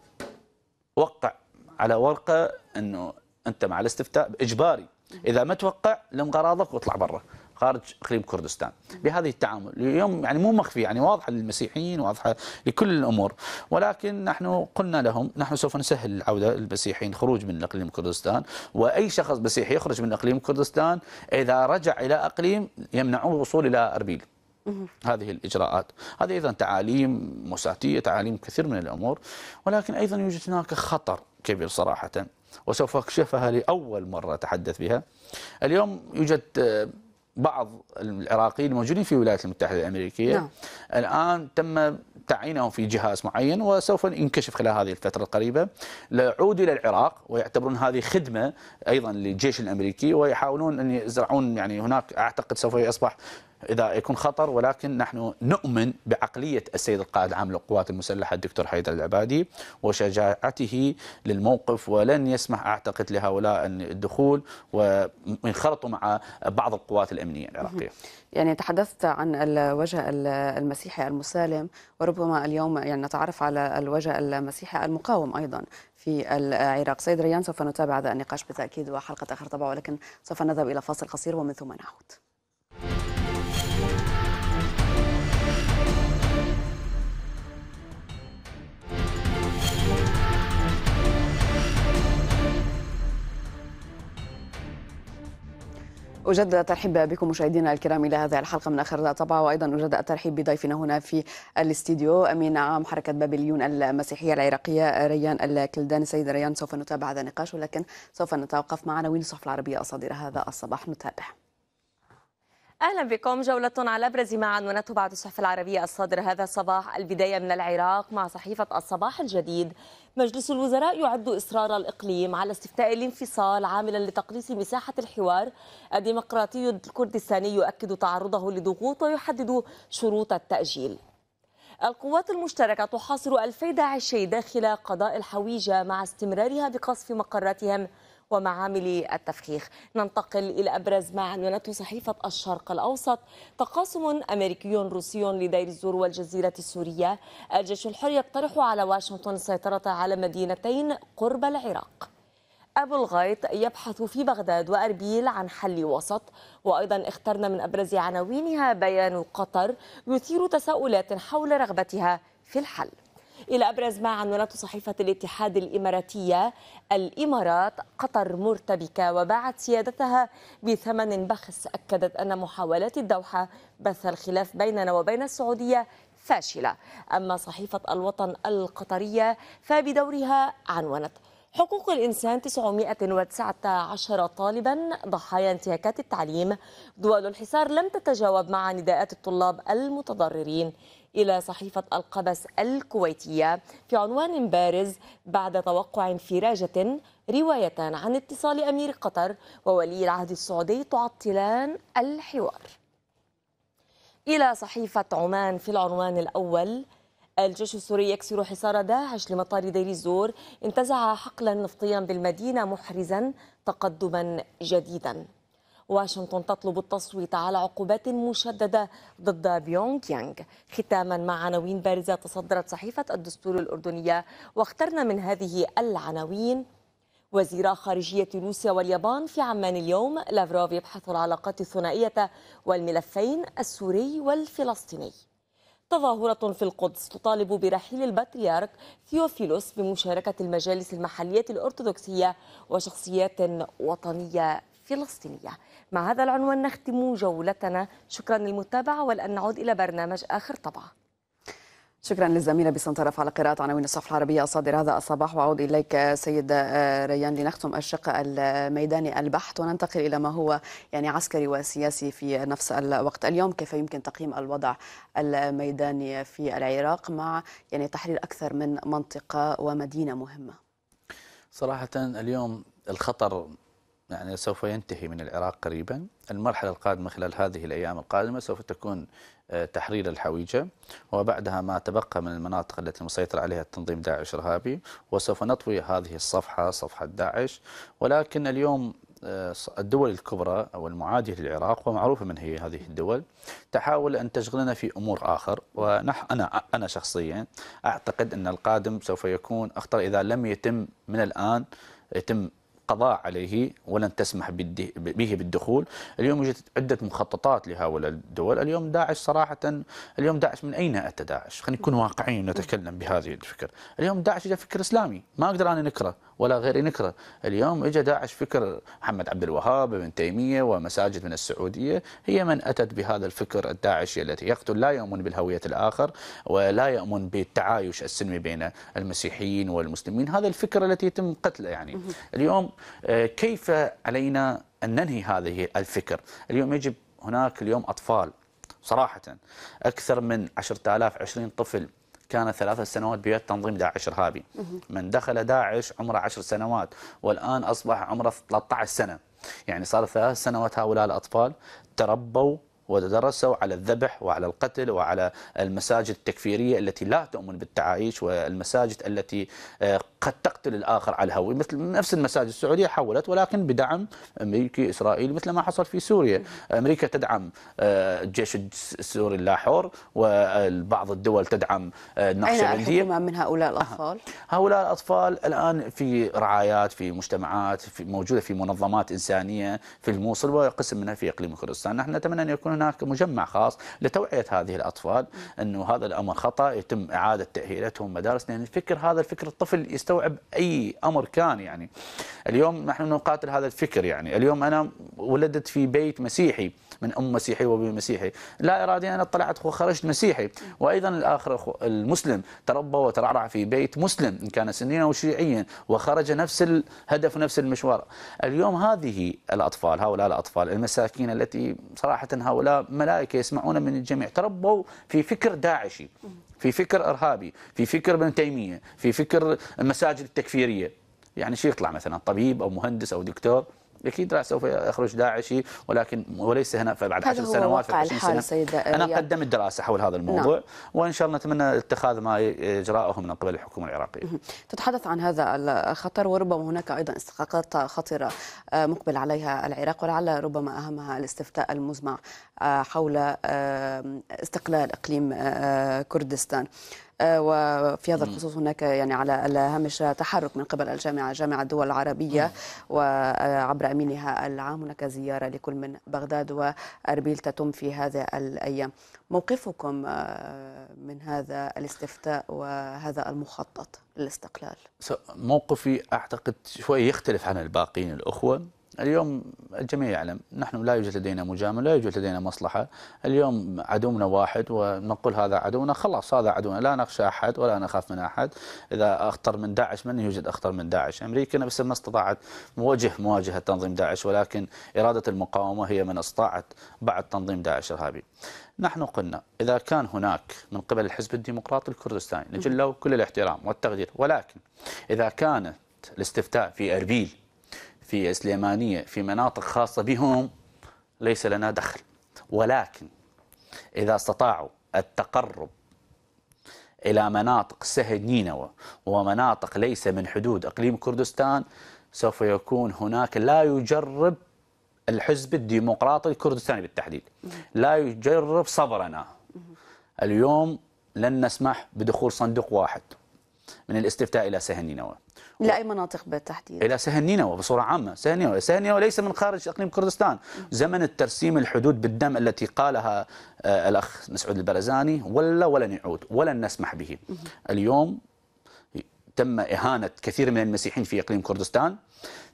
وقع على ورقة أنه أنت مع الاستفتاء إجباري، إذا ما توقع لم غراضك واطلع برا خارج إقليم كردستان. بهذه التعامل اليوم يعني مو مخفي، يعني واضحة للمسيحيين، واضحة لكل الأمور. ولكن نحن قلنا لهم نحن سوف نسهل العودة المسيحيين، خروج من إقليم كردستان، وأي شخص مسيحي يخرج من إقليم كردستان إذا رجع إلى إقليم يمنعوه الوصول إلى أربيل. هذه الإجراءات، هذه أيضا تعاليم موساتية، تعاليم كثير من الأمور. ولكن أيضا يوجد هناك خطر كبير صراحة، وسوف أكشفها لأول مرة أتحدث بها. اليوم يوجد بعض العراقيين الموجودين في الولايات المتحدة الأمريكية الآن تم تعيينهم في جهاز معين، وسوف ينكشف خلال هذه الفترة القريبة للعود إلى العراق، ويعتبرون هذه خدمة أيضا للجيش الأمريكي، ويحاولون أن يزرعون يعني هناك. أعتقد سوف يصبح إذا يكون خطر، ولكن نحن نؤمن بعقلية السيد القائد العام للقوات المسلحة الدكتور حيدر العبادي وشجاعته للموقف، ولن يسمح أعتقد لهؤلاء الدخول وينخرطوا مع بعض القوات الأمنية العراقية. يعني تحدثت عن الوجه المسيحي المسالم، وربما اليوم يعني نتعرف على الوجه المسيحي المقاوم أيضا في العراق. سيد ريان، سوف نتابع هذا النقاش بالتأكيد وحلقة آخر طبعا، ولكن سوف نذهب إلى فاصل قصير ومن ثم نعود. أجدد الترحيب بكم مشاهدينا الكرام إلى هذه الحلقة من آخر طبعة، وأيضا أجدد الترحيب بضيفنا هنا في الاستديو أمين عام حركة بابليون المسيحية العراقية ريان الكلداني. سيد ريان، سوف نتابع هذا النقاش، ولكن سوف نتوقف مع عناوين الصحف العربية الصادرة هذا الصباح. نتابع. أهلا بكم، جولة على أبرز ما عنونته بعض الصحف العربية الصادرة هذا الصباح. البداية من العراق مع صحيفة الصباح الجديد. مجلس الوزراء يعد إصرار الإقليم على استفتاء الانفصال عاملا لتقليص مساحة الحوار. الديمقراطي الكردستاني يؤكد تعرضه لضغوط ويحدد شروط التأجيل. القوات المشتركة تحاصر 2000 داعشي داخل قضاء الحويجة مع استمرارها بقصف مقراتهم ومعامل التفخيخ. ننتقل إلى أبرز ما عنونته صحيفة الشرق الأوسط. تقاسم أمريكي روسي لدير الزور والجزيرة السورية. الجيش الحر يقترح على واشنطن السيطرة على مدينتين قرب العراق. أبو الغيط يبحث في بغداد وأربيل عن حل وسط. وأيضا اخترنا من أبرز عناوينها بيان قطر يثير تساؤلات حول رغبتها في الحل. إلى أبرز ما عنونته صحيفة الاتحاد الإماراتية. الإمارات قطر مرتبكة وباعت سيادتها بثمن بخس. أكدت أن محاولات الدوحة بث الخلاف بيننا وبين السعودية فاشلة. أما صحيفة الوطن القطرية فبدورها عنونت حقوق الإنسان 919 طالبا ضحايا انتهاكات التعليم. دول الحصار لم تتجاوب مع نداءات الطلاب المتضررين. إلى صحيفة القبس الكويتية في عنوان بارز: بعد توقع في راجة روايتان عن اتصال أمير قطر وولي العهد السعودي تعطلان الحوار. إلى صحيفة عمان في العنوان الأول: الجيش السوري يكسر حصار داعش لمطار دير الزور، انتزع حقلا نفطيا بالمدينة محرزا تقدما جديدا. واشنطن تطلب التصويت على عقوبات مشددة ضد بيونغ يانغ. ختاما مع عناوين بارزة تصدرت صحيفة الدستور الأردنية، واخترنا من هذه العناوين: وزيرا خارجية روسيا واليابان في عمان اليوم، لافروف يبحث العلاقات الثنائية والملفين السوري والفلسطيني. تظاهرة في القدس تطالب برحيل البطريرك ثيوفيلوس بمشاركة المجالس المحلية الأرثوذكسية وشخصيات وطنية فلسطينية. مع هذا العنوان نختم جولتنا. شكرا للمتابعة، والآن نعود إلى برنامج آخر طبعا. شكرا للزميلة بسنطرف على قراءة عناوين الصفحة العربية الصادرة هذا الصباح، وأعود إليك سيد ريان لنختم الشق الميداني البحث وننتقل إلى ما هو عسكري وسياسي في نفس الوقت. اليوم كيف يمكن تقييم الوضع الميداني في العراق مع تحرير أكثر من منطقة ومدينة مهمة؟ صراحة اليوم الخطر سوف ينتهي من العراق قريبا. المرحلة القادمة خلال هذه الأيام القادمة سوف تكون تحرير الحويجة، وبعدها ما تبقى من المناطق التي مسيطر عليها التنظيم داعش إرهابي، وسوف نطوي هذه الصفحة صفحة داعش. ولكن اليوم الدول الكبرى أو المعادية للعراق ومعروفة من هي هذه الدول تحاول أن تشغلنا في أمور آخر، وأنا شخصيا أعتقد أن القادم سوف يكون أخطر إذا لم يتم من الآن يتم قضاء عليه ولن تسمح به بالدخول. اليوم يوجد عدة مخططات لهؤلاء الدول. اليوم داعش صراحة، اليوم داعش من أين أتى داعش؟ خلينا نكون واقعيين ونتكلم بهذه الفكر. اليوم داعش إجا فكر إسلامي، ما أقدر أنا نكره ولا غيري نكره. اليوم إجا داعش فكر محمد عبد الوهاب بن تيمية ومساجد من السعودية هي من أتت بهذا الفكر الداعشي التي يقتل، لا يؤمن بالهوية الآخر ولا يؤمن بالتعايش السلمي بين المسيحيين والمسلمين. هذا الفكر التي يتم قتله. اليوم كيف علينا أن ننهي هذه الفكر؟ اليوم يجب هناك اليوم أطفال صراحة أكثر من 10,000 20 طفل كان 3 سنوات بيد تنظيم داعش إرهابي. من دخل داعش عمره 10 سنوات والآن أصبح عمره 13 سنة، صار 3 سنوات هؤلاء الأطفال تربوا وتدرسوا على الذبح وعلى القتل وعلى المساجد التكفيرية التي لا تؤمن بالتعايش، والمساجد التي قد تقتل الآخر على الهوية، مثل نفس المساجد السعودية حولت ولكن بدعم أمريكي إسرائيل، مثل ما حصل في سوريا. أمريكا تدعم الجيش السوري اللاحور، وبعض الدول تدعم النقشبندية. أين الحكومة من هؤلاء الأطفال؟ هؤلاء الأطفال الآن في رعايات، في مجتمعات، موجودة في منظمات إنسانية في الموصل وقسم منها في إقليم كردستان. نحن نتمنى أن يكون هناك مجمع خاص لتوعية هذه الأطفال أنه هذا الأمر خطأ، يتم إعادة تأهيلتهم مدارس، لأن الفكر هذا الفكر الطفل يستوعب أي أمر كان. اليوم نحن نقاتل هذا الفكر. اليوم أنا ولدت في بيت مسيحي من أم مسيحي وأبي مسيحي، لا إراديا أنا طلعت وخرجت مسيحي، وأيضا الآخر المسلم تربى وترعرع في بيت مسلم إن كان سنيا أو شيعيا، وخرج نفس الهدف ونفس المشوار. اليوم هذه الأطفال، هؤلاء الأطفال المساكين التي صراحة هؤلاء ملائكة يسمعون من الجميع، تربوا في فكر داعشي، في فكر إرهابي، في فكر بن تيمية، في فكر المساجد التكفيرية. شو يطلع مثلا طبيب أو مهندس أو دكتور؟ أكيد راح سوف يخرج داعشي، ولكن وليس هنا بعد 10 سنوات. أنا قدمت دراسة حول هذا الموضوع، وإن شاء الله نتمنى اتخاذ ما إجراءه من قبل الحكومة العراقية. تتحدث عن هذا الخطر، وربما هناك أيضا استحقاقات خطيرة مقبل عليها العراق، ولعل ربما أهمها الاستفتاء المزمع حول استقلال إقليم كردستان. وفي هذا الخصوص هناك على الهامش تحرك من قبل جامعة الدول العربية، وعبر أمينها العام هناك زيارة لكل من بغداد وأربيل تتم في هذه الأيام. موقفكم من هذا الاستفتاء وهذا المخطط للاستقلال؟ موقفي أعتقد شوي يختلف عن الباقيين الأخوة. اليوم الجميع يعلم نحن لا يوجد لدينا مجامل، لا يوجد لدينا مصلحة. اليوم عدونا واحد ونقول هذا عدونا، خلاص هذا عدونا، لا نخشى أحد ولا نخاف من أحد. إذا أخطر من داعش، من يوجد أخطر من داعش؟ أمريكا نفسها ما استطاعت مواجهة تنظيم داعش، ولكن إرادة المقاومة هي من استطاعت بعد تنظيم داعش إرهابي. نحن قلنا إذا كان هناك من قبل الحزب الديمقراطي الكردستاني نجل له كل الاحترام والتقدير، ولكن إذا كانت الاستفتاء في أربيل، في سليمانية، في مناطق خاصة بهم، ليس لنا دخل. ولكن إذا استطاعوا التقرب إلى مناطق سهل نينوى ومناطق ليس من حدود إقليم كردستان، سوف يكون هناك، لا يجرب الحزب الديمقراطي الكردستاني بالتحديد، لا يجرب صبرنا. اليوم لن نسمح بدخول صندوق واحد من الاستفتاء إلى سهل نينوى. لأي مناطق بالتحديد؟ إلى سهل نينوى بصورة عامة. سهل نينوى، سهل نينوى ليس من خارج إقليم كردستان. زمن الترسيم الحدود بالدم التي قالها الأخ مسعود البرزاني ولن يعود، ولن نسمح به. اليوم تم إهانة كثير من المسيحيين في إقليم كردستان،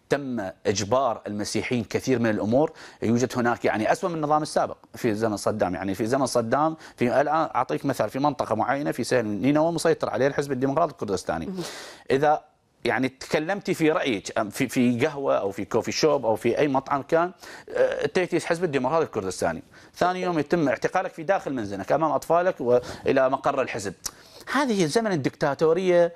تم إجبار المسيحيين كثير من الأمور. يوجد هناك يعني أسوأ من النظام السابق في زمن صدام. يعني في زمن صدام، في الآن أعطيك مثال، في منطقة معينة في سهل نينوى مسيطر عليها الحزب الديمقراطي الكردستاني. إذا يعني تكلمتي في رأيك في قهوة أو في كوفي شوب أو في أي مطعم كان، تأتي حزب الديمقراطي الكردستاني، ثاني يوم يتم اعتقالك في داخل منزلك أمام أطفالك وإلى مقر الحزب. هذه زمن الدكتاتورية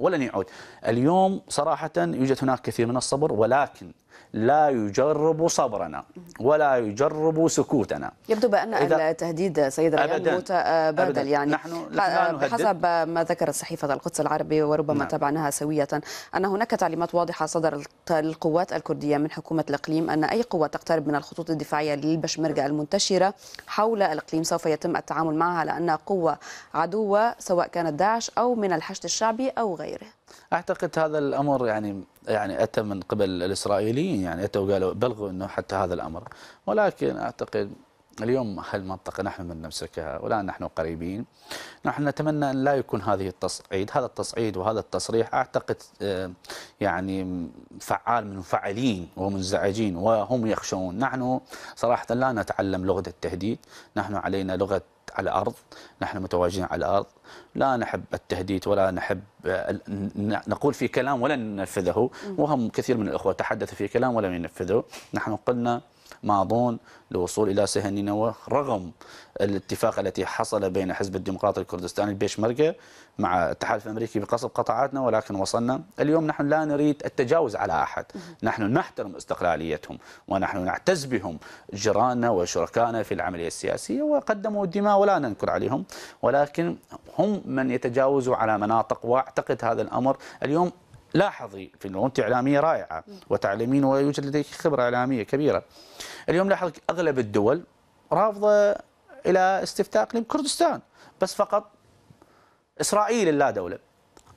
ولن يعود. اليوم صراحة يوجد هناك كثير من الصبر، ولكن لا يجرب صبرنا ولا يجرب سكوتنا. يبدو بأن التهديد سيد ريان متبادل، يعني نحن بحسب ما ذكرت صحيفة القدس العربي وربما تابعناها سوية، أن هناك تعليمات واضحة صدرت للقوات الكردية من حكومة الإقليم أن أي قوة تقترب من الخطوط الدفاعية للبشمركة المنتشرة حول الإقليم سوف يتم التعامل معها على أنها قوة عدوة، سواء كانت داعش أو من الحشد الشعبي أو غيره. أعتقد هذا الأمر يعني أتى من قبل الإسرائيليين، يعني أتوا قالوا بلغوا أنه حتى هذا الأمر، ولكن أعتقد اليوم هالمنطقة نحن من نمسكها ولا نحن قريبين. نحن نتمنى أن لا يكون هذا التصعيد وهذا التصريح. أعتقد يعني فعال من فعالين ومنزعجين وهم يخشون. نحن صراحة لا نتعلم لغة التهديد، نحن علينا لغة على الأرض، نحن متواجدين على الأرض، لا نحب التهديد ولا نحب نقول في كلام ولن ننفذه، وهم كثير من الأخوة تحدثوا في كلام ولم ينفذه. نحن قلنا ماضون للوصول إلى سهل نينوى رغم الاتفاق التي حصل بين حزب الديمقراطي الكردستاني البيشمركة مع التحالف الأمريكي بقصف قطاعاتنا، ولكن وصلنا. اليوم نحن لا نريد التجاوز على أحد، نحن نحترم استقلاليتهم ونحن نعتز بهم جيراننا وشركائنا في العملية السياسية، وقدموا الدماء ولا ننكر عليهم، ولكن هم من يتجاوزوا على مناطق. وأعتقد هذا الأمر اليوم لاحظي في أنت إعلامية رائعة وتعلمين ويوجد لديك خبرة إعلامية كبيرة. اليوم لاحظ أغلب الدول رافضة إلى استفتاء إقليم كردستان، بس فقط إسرائيل لا دولة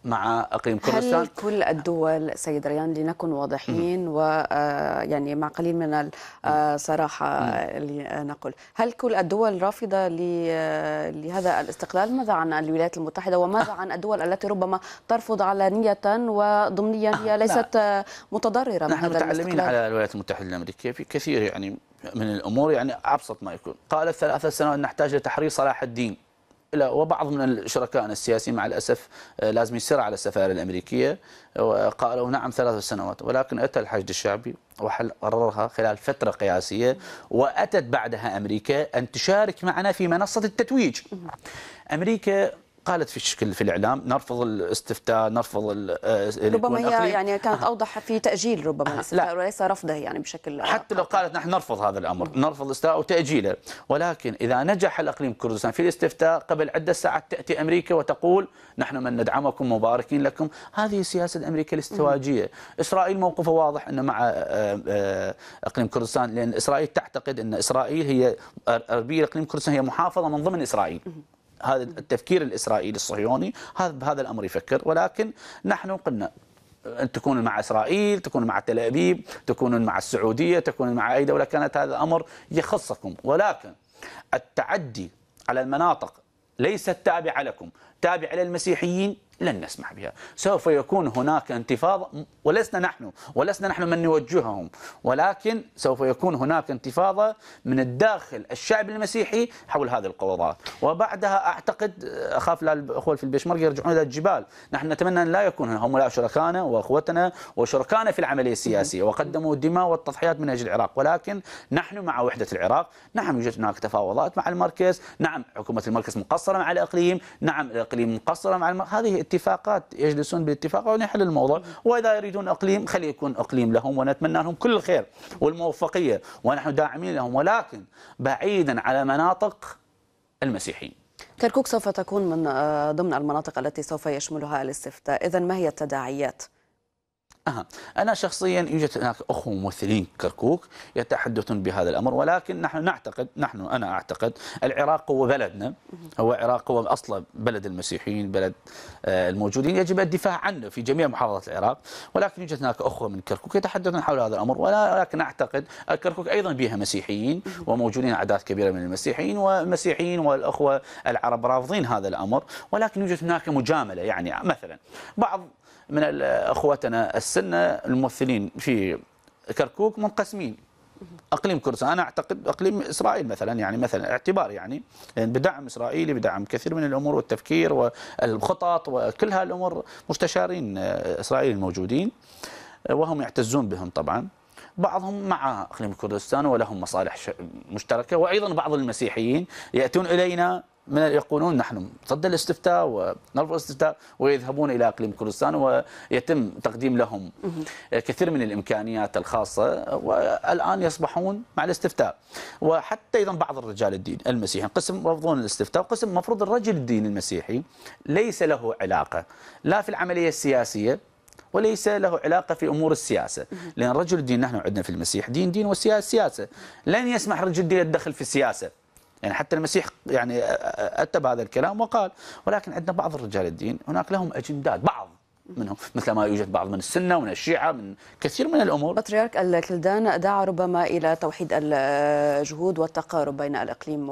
مع إقليم كردستان. هل كل الدول سيد ريان، لنكن واضحين ويعني مع قليل من الصراحة لنقول، هل كل الدول رافضة لهذا الاستقلال؟ ماذا عن الولايات المتحدة وماذا عن الدول التي ربما ترفض علانية وضمنيا هي ليست متضررة من هذا الاستقلال؟ نحن متعلمين على الولايات المتحدة الأمريكية في كثير يعني من الأمور، يعني أبسط ما يكون قالت 3 سنوات نحتاج لتحرير صلاح الدين، وبعض من شركائنا السياسيين مع الأسف لازم يسير على السفارة الأمريكية وقالوا نعم 3 سنوات، ولكن أتى الحشد الشعبي وقررها خلال فترة قياسية، وأتت بعدها أمريكا أن تشارك معنا في منصة التتويج. أمريكا قالت في الإعلام نرفض الاستفتاء، نرفض ربما هي يعني كانت أوضح في تأجيل ربما الاستفتاء وليس رفضه يعني بشكل حتى لو قالت نحن نرفض هذا الأمر، نرفض الاستفتاء وتأجيله. ولكن إذا نجح الإقليم كردستان في الاستفتاء قبل عدة ساعات تأتي أمريكا وتقول نحن من ندعمكم مباركين لكم. هذه سياسة أمريكا الاستواجية. إسرائيل موقفها واضح أنه مع إقليم كردستان، لأن إسرائيل تعتقد أن إسرائيل هي أربيل إقليم كردستان هي محافظة من ضمن إسرائيل. هذا التفكير الإسرائيلي الصهيوني هذا بهذا الأمر يفكر. ولكن نحن قلنا أن تكون مع إسرائيل، تكون مع تل أبيب، تكون مع السعودية، تكون مع أي دولة كانت، هذا الأمر يخصكم. ولكن التعدي على المناطق ليست تابعة لكم، تابعة للمسيحيين لن نسمح بها. سوف يكون هناك انتفاضة، ولسنا نحن من نوجههم، ولكن سوف يكون هناك انتفاضة من الداخل الشعب المسيحي حول هذه القرارات، وبعدها أعتقد أخاف لا الأخوة في البيشمركة يرجعون إلى الجبال. نحن نتمنى أن لا يكون هم لا شركانا وأخوتنا وشركانا في العملية السياسية وقدموا الدماء والتضحيات من أجل العراق، ولكن نحن مع وحدة العراق. نعم يوجد هناك تفاوضات مع المركز، نعم حكومة المركز مقصرة مع الإقليم، نعم الإقليم مقصرة مع المركز. هذه اتفاقات، يجلسون بالاتفاق ونحل الموضوع، واذا يريدون اقليم خلي يكون اقليم لهم، ونتمنى لهم كل الخير والموفقيه ونحن داعمين لهم، ولكن بعيدا على مناطق المسيحيين. كركوك سوف تكون من ضمن المناطق التي سوف يشملها الاستفتاء، اذا ما هي التداعيات؟ أنا شخصيا يوجد هناك أخوة ممثلين كركوك يتحدثون بهذا الأمر، ولكن نحن نعتقد، أنا أعتقد العراق هو بلدنا، هو العراق هو أصلا بلد المسيحيين، بلد الموجودين، يجب الدفاع عنه في جميع محافظات العراق، ولكن يوجد هناك أخوة من كركوك يتحدثون حول هذا الأمر، ولكن أعتقد كركوك أيضا بها مسيحيين وموجودين أعداد كبيرة من المسيحيين، والمسيحيين والأخوة العرب رافضين هذا الأمر، ولكن يوجد هناك مجاملة. يعني مثلا بعض من اخوتنا السنه الممثلين في كركوك منقسمين، اقليم كردستان، انا اعتقد اقليم اسرائيل مثلا، يعني مثلا اعتبار يعني بدعم اسرائيلي، بدعم كثير من الامور والتفكير والخطط وكل هالامور، مستشارين اسرائيل موجودين وهم يعتزون بهم طبعا، بعضهم مع اقليم كردستان ولهم مصالح مشتركه، وايضا بعض المسيحيين ياتون الينا من يقولون نحن نصدر الاستفتاء ونرفض الاستفتاء ويذهبون الى اقليم كردستان، ويتم تقديم لهم كثير من الامكانيات الخاصه، والان يصبحون مع الاستفتاء. وحتى ايضا بعض الرجال الدين المسيحي قسم رفضون الاستفتاء، وقسم مفروض الرجل الدين المسيحي ليس له علاقه لا في العمليه السياسيه وليس له علاقه في امور السياسه، لان رجل الدين نحن عندنا في المسيح دين والسياسه سياسه، لن يسمح رجل الدين الدخل في السياسه. يعني حتى المسيح يعني أتى بهذا الكلام وقال، ولكن عندنا بعض الرجال الدين هناك لهم أجندات، بعض منهم مثل ما يوجد بعض من السنة ومن الشيعة من كثير من الأمور. بطريرك الكلدان دعا ربما إلى توحيد الجهود والتقارب بين الإقليم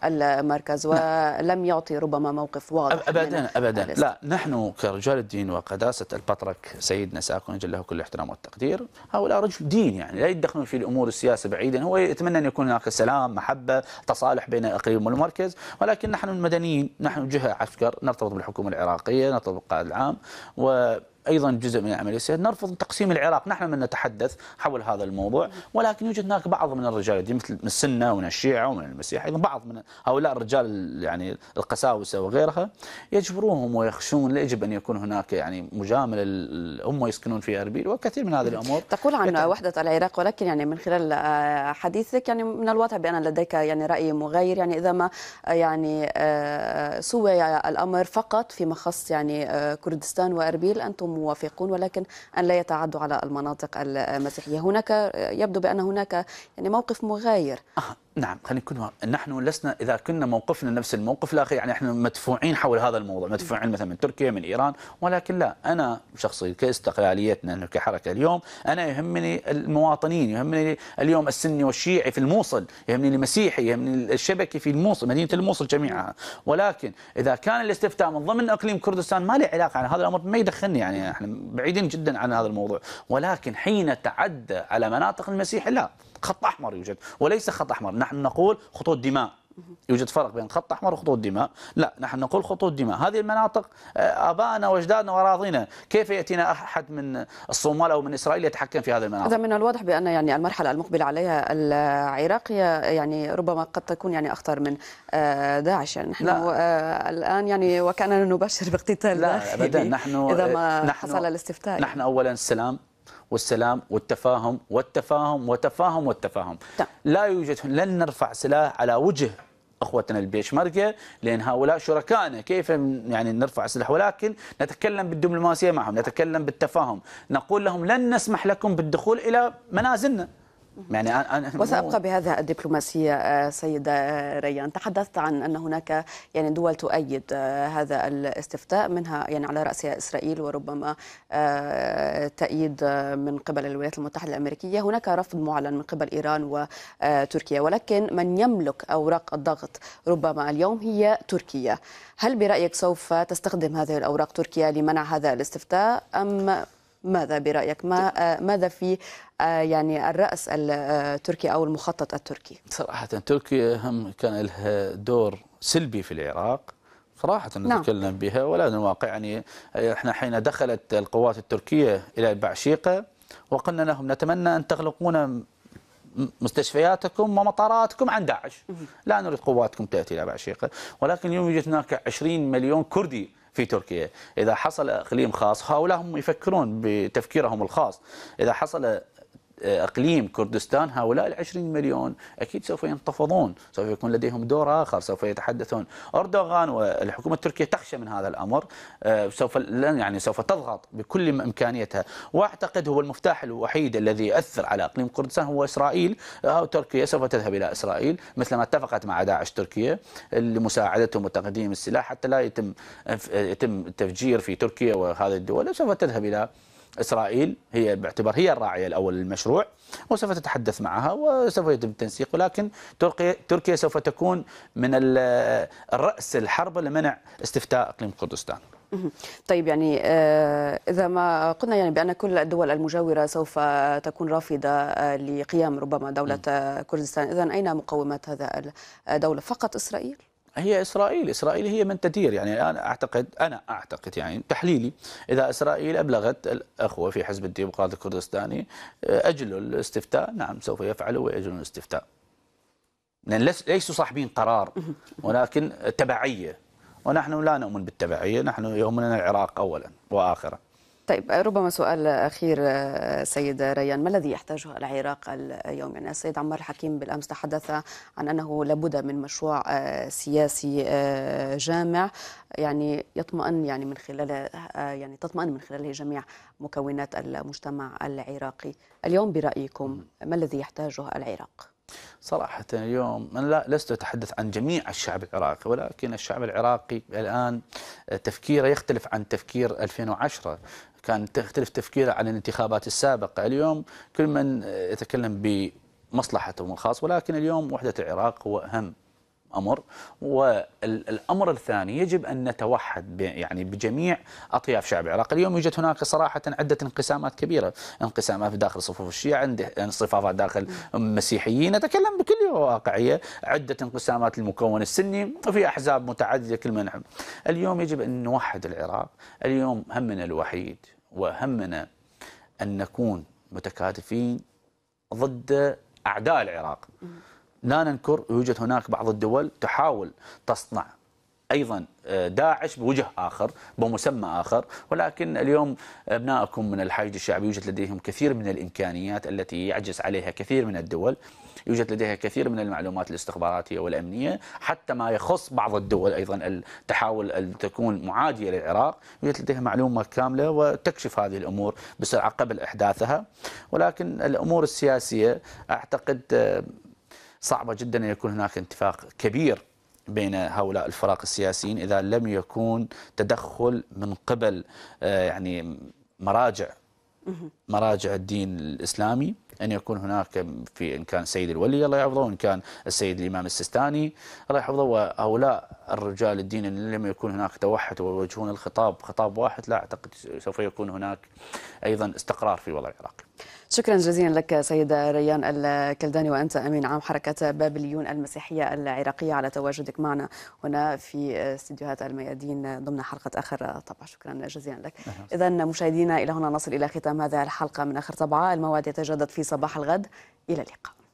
والمركز، ولم يعطي ربما موقف واضح. أبدا لا، نحن كرجال الدين وقداسة البطرك سيدنا ساكن أجل له كل الاحترام والتقدير، هؤلاء رجل دين يعني لا يتدخلون في الأمور السياسة بعيدا، هو يتمنى أن يكون هناك سلام محبة تصالح بين الإقليم والمركز، ولكن نحن المدنيين نحن جهة عسكر نرتبط بالحكومة العراقية، نرتبط بالقائد العام، وأيضا جزء من العملية السياسية نرفض تقسيم العراق، نحن من نتحدث حول هذا الموضوع، ولكن يوجد هناك بعض من الرجال الدين مثل من السنة ومن الشيعة ومن المسيح، أيضا بعض من هؤلاء الرجال يعني القساوسة وغيرها يجبروهم ويخشون، لا يجب أن يكون هناك يعني مجاملة الأمة يسكنون في أربيل وكثير من هذه الأمور. تقول عن وحدة العراق، ولكن يعني من خلال حديثك يعني من الواضح بأن لديك يعني رأي مغاير، يعني إذا ما يعني سوى الأمر فقط فيما خص يعني كردستان وأربيل أنتم موافقون، ولكن أن لا يتعدوا على المناطق المسيحية. هناك يبدو بأن هناك يعني موقف مغاير. نعم خلينا نكون، نحن لسنا إذا كنا موقفنا نفس الموقف لا أخي، يعني احنا مدفوعين حول هذا الموضوع، مدفوعين مثلا من تركيا من إيران، ولكن لا، أنا شخصيا كاستقلاليتنا كحركة اليوم أنا يهمني المواطنين، يهمني اليوم السني والشيعي في الموصل، يهمني المسيحي، يهمني الشبكي في الموصل، مدينة الموصل جميعها، ولكن إذا كان الاستفتاء من ضمن إقليم كردستان ما له علاقة عن هذا الأمر، ما يدخلني، يعني احنا بعيدين جدا عن هذا الموضوع، ولكن حين تعدى على مناطق المسيح لا، خط أحمر يوجد، وليس خط أحمر، نحن نقول خطوط دماء، يوجد فرق بين خط أحمر وخطوط دماء، لا نحن نقول خطوط دماء، هذه المناطق آبائنا وأجدادنا وأراضينا، كيف يأتينا أحد من الصومال أو من إسرائيل يتحكم في هذه المناطق؟ إذا من الواضح بأن يعني المرحلة المقبلة عليها العراقية يعني ربما قد تكون يعني أخطر من داعش، يعني نحن الآن يعني وكأننا نبشر باقتتال داخلي إذا ما حصل الاستفتاء. نحن أولا السلام والسلام والتفاهم والتفاهم والتفاهم والتفاهم، لا يوجد، لن نرفع سلاح على وجه اخوتنا البيشمركه لان هؤلاء شركائنا، كيف يعني نرفع سلاح، ولكن نتكلم بالدبلوماسيه معهم، نتكلم بالتفاهم، نقول لهم لن نسمح لكم بالدخول الى منازلنا، يعني وسأبقى بهذه الدبلوماسية سيدة ريان. تحدثت عن أن هناك يعني دول تؤيد هذا الاستفتاء، منها يعني على رأسها إسرائيل وربما تأييد من قبل الولايات المتحدة الأمريكية. هناك رفض معلن من قبل إيران وتركيا، ولكن من يملك أوراق الضغط ربما اليوم هي تركيا. هل برأيك سوف تستخدم هذه الأوراق تركيا لمنع هذا الاستفتاء أم ماذا برأيك؟ ماذا في يعني الرأس التركي أو المخطط التركي؟ صراحة تركيا هم كان لها دور سلبي في العراق صراحة نتكلم بها، ولا نواقع. يعني احنا حين دخلت القوات التركية إلى بعشيقة وقلنا لهم نتمنى أن تغلقون مستشفياتكم ومطاراتكم عن داعش، لا نريد قواتكم تأتي إلى بعشيقة. ولكن اليوم يوجد هناك 20 مليون كردي في تركيا. إذا حصل إقليم خاص، هؤلاء هم يفكرون بتفكيرهم الخاص، إذا حصل إقليم كردستان هؤلاء العشرين مليون أكيد سوف ينتفضون، سوف يكون لديهم دور آخر، سوف يتحدثون. أردوغان والحكومة التركية تخشى من هذا الأمر، سوف تضغط بكل إمكانيتها. وأعتقد هو المفتاح الوحيد الذي يؤثر على إقليم كردستان هو إسرائيل أو تركيا. سوف تذهب إلى إسرائيل مثلما اتفقت مع داعش تركيا لمساعدتهم وتقديم السلاح حتى لا يتم التفجير في تركيا وهذه الدول. سوف تذهب إلى إسرائيل، هي باعتبار هي الراعية الأول للمشروع، وسوف تتحدث معها وسوف يتم التنسيق. ولكن تركيا سوف تكون من الرأس الحرب لمنع استفتاء إقليم كردستان. طيب، يعني إذا ما قلنا يعني بأن كل الدول المجاورة سوف تكون رافضة لقيام ربما دولة كردستان، إذن أين مقومات هذا الدولة؟ فقط إسرائيل؟ هي إسرائيل هي من تدير. يعني أنا أعتقد يعني تحليلي، إذا إسرائيل أبلغت الأخوة في حزب الديمقراطي الكردستاني أجلوا الاستفتاء، نعم سوف يفعلوا ويأجلوا الاستفتاء، لأن ليسوا صاحبين قرار ولكن تبعية، ونحن لا نؤمن بالتبعية، نحن يهمنا العراق أولا وآخرا. طيب، ربما سؤال أخير سيدة ريان، ما الذي يحتاجه العراق اليوم؟ يعني السيد عمار الحكيم بالأمس تحدث عن أنه لابد من مشروع سياسي جامع يعني تطمئن من خلاله جميع مكونات المجتمع العراقي. اليوم برأيكم ما الذي يحتاجه العراق؟ صراحة اليوم أنا لست أتحدث عن جميع الشعب العراقي، ولكن الشعب العراقي الآن تفكيره يختلف عن تفكير 2010، كان تختلف تفكيره عن الانتخابات السابقة. اليوم كل من يتكلم بمصلحتهم الخاص، ولكن اليوم وحدة العراق هو أهم أمر. والأمر الثاني يجب أن نتوحد يعني بجميع أطياف شعب العراق. اليوم يوجد هناك صراحة عدة انقسامات كبيرة، انقسامات داخل صفوف الشيعة، انصفافات داخل المسيحيين، نتكلم بكل واقعية، عدة انقسامات المكون السني، وفي أحزاب متعددة كل من يحب. اليوم يجب أن نوحد العراق. اليوم همنا الوحيد وهمنا أن نكون متكاتفين ضد أعداء العراق. لا ننكر يوجد هناك بعض الدول تحاول تصنع أيضا داعش بوجه آخر بمسمى آخر، ولكن اليوم أبنائكم من الحشد الشعبي يوجد لديهم كثير من الإمكانيات التي يعجز عليها كثير من الدول، يوجد لديها كثير من المعلومات الاستخباراتية والأمنية، حتى ما يخص بعض الدول أيضا تحاول أن تكون معادية للعراق، يوجد لديها معلومة كاملة وتكشف هذه الأمور بسرعة قبل إحداثها. ولكن الأمور السياسية أعتقد صعبة جدا أن يكون هناك اتفاق كبير بين هؤلاء الفرق السياسيين إذا لم يكون تدخل من قبل يعني مراجع الدين الإسلامي، أن يكون هناك في إن كان السيد الولي الله يحفظه، وإن كان السيد الإمام السيستاني الله يحفظه، وهؤلاء الرجال الدين اللي لم يكون هناك توحد ويوجهون الخطاب خطاب واحد، لا أعتقد سوف يكون هناك أيضا استقرار في وضع العراق. شكرا جزيلا لك سيدة ريان الكلداني، وأنت أمين عام حركة بابليون المسيحية العراقية، على تواجدك معنا هنا في استديوهات الميادين ضمن حلقة آخر طبعا. شكرا جزيلا لك. إذا مشاهدينا، إلى هنا نصل إلى ختام هذه الحلقة من آخر طبعا. الموعد يتجدد في صباح الغد. إلى اللقاء.